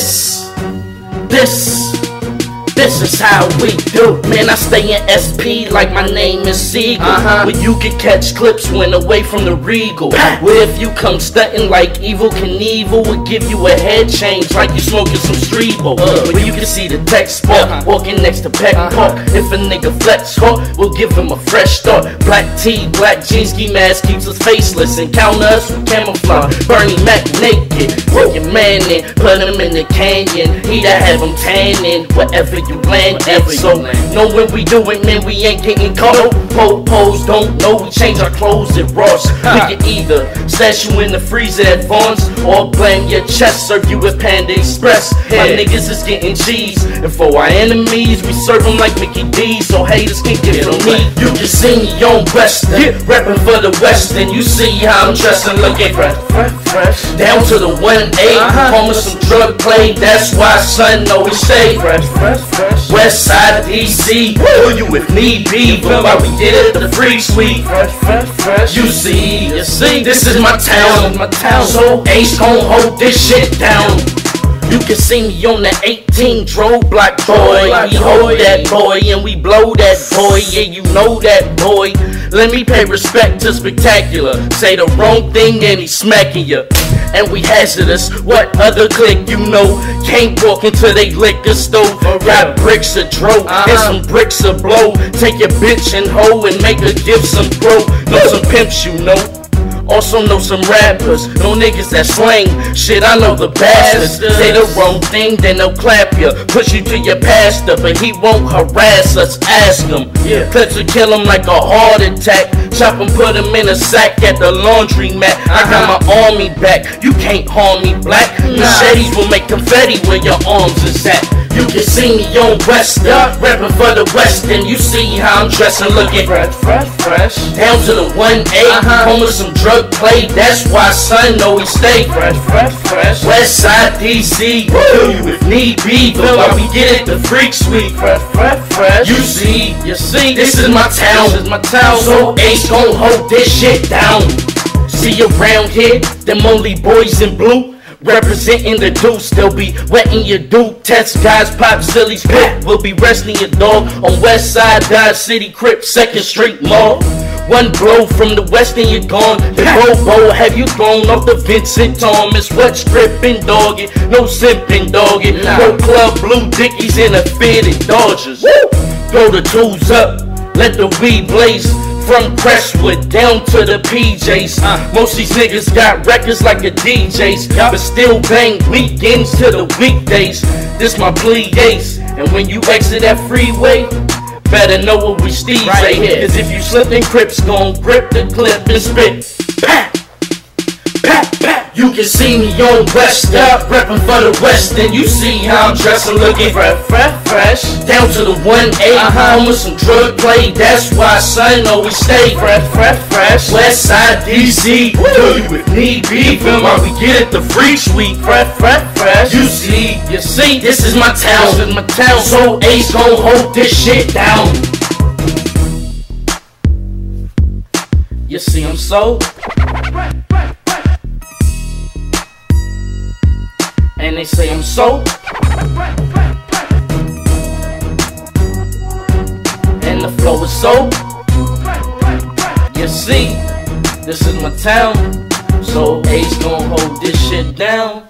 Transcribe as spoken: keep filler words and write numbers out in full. This, this, this is how we do. Man, I stay in S P like my name is Siegel. Uh-huh. Where you can catch clips when away from the Regal. Where if you come stunting like Evil Knievel, we'll give you a head change like you smoking some Strebo. Uh, where you can see the text walk, uh-huh. walking next to Peck uh-huh. Park. If a nigga flex hard, we'll give him a fresh start. Black tee, black jeans, ski mask keeps us faceless and counter us with camouflage. Bernie Mac naked, take your man in, put him in the canyon. Either have him tanning, wherever you land at. So, know when we do it, man, we ain't getting caught. Po pos don't know, we change our clothes at Ross. We can either stash you in the freezer at Vaughn's or blame your chest, serve you at Panda Express. My niggas is getting cheese, and for our enemies, we serve them like Mickey D's, so haters can get on me. You can see me on Western, yeah. rapping for the Western. You see how I'm dressing, looking fresh, fresh, fresh. Down to the one eight, home with some drug play, that's why son always say fresh, fresh, fresh. West side D C, pull you if need be, but why we did it at the free suite. Fresh, fresh, fresh. You see, you see, this is my town, my town. So Ace gon' hold this shit down. You can see me on the eighteen drove block, boy. We hold that boy and we blow that boy. Yeah, you know that boy. Let me pay respect to Spectacular. Say the wrong thing and he's smacking ya. And we hazardous, what other clique you know can't walk into they liquor store. Rap bricks of dro, uh-huh. and some bricks of blow. Take your bitch and hoe and make her give some bro. Know some pimps you know, also know some rappers. No niggas that slang, shit I know the bastards. Say the wrong thing, then they'll clap ya. Push you to your pastor, but he won't harass us, ask him. Yeah. Clips will kill him like a heart attack. Chop and put him in a sack at the laundry mat. I got my army back, you can't harm me black. Machetes will make confetti where your arms is at. You can see me on Western, rapping for the Western. You see how I'm dressing, looking fresh, fresh, fresh. Down to the one eight, home with some drug play. That's why son always stay fresh, fresh, fresh. Westside D C, kill you if need be, but why we get it the freak suite. Fresh, fresh, fresh. You see, you see, this is my town, this is my town. So Ace gon' hold this shit down. See around here, them only boys in blue. Representing the deuce, they'll be wetting your dupe. Test guys, pop sillies, pit. We'll be resting your dog on West Side, Dodge City, Crip, second Street Mall. One blow from the west and you're gone. The robo have you thrown off the Vincent Thomas. What stripping dogging? No simping dogging. Nah. No club blue dickies in a fitted Dodgers. Woo! Throw the tools up, let the weed blaze. From Crestwood down to the P Js, uh, most these niggas got records like the D Js, but still bang weekends to the weekdays. This my plea, Ace, and when you exit that freeway, better know what we steez right here. Cause if you slippin', Crips gon' grip the clip and spit. Pat, pat, pat. You can see me on West, reppin' for the West, and you see how I'm dressin', lookin' fresh, fresh, fresh. Down to the one eight, home with some drug play. That's why son always stay fresh, fresh, fresh. West Side D C, kill you if need be, feel why we get it the free suite. Fresh, fresh, fresh. You see, you see, this is my town, this is my town. So Ace gon' hold this shit down. You see, I'm so. And they say I'm so. And the flow is so. You see, this is my town. So Ace gon' hold this shit down.